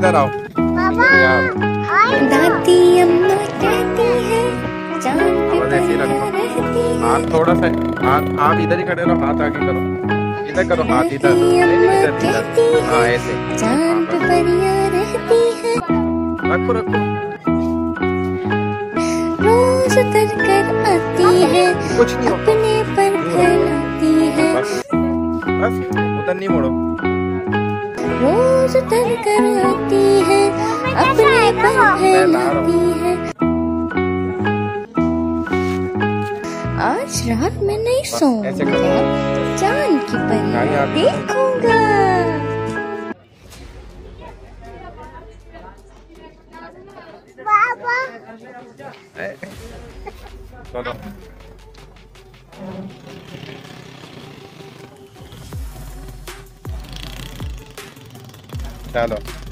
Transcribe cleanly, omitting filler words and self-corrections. इधर आओ हाथ थोड़ा सा, आप इधर ही खड़े रहो, हाथ आगे करो, इधर करो, हाथ इधर इधर, हाँ ऐसे रखो रखो। रोज उतर कर आती है, कुछ नहीं अपने पर घर आती है, बस उधर नहीं मोड़ो। रोज उतर कर आती है, अपने पर घर आती है। आज रात मैं नहीं सोऊंगा, चांद की परियां देखूंगा। चलो चलो।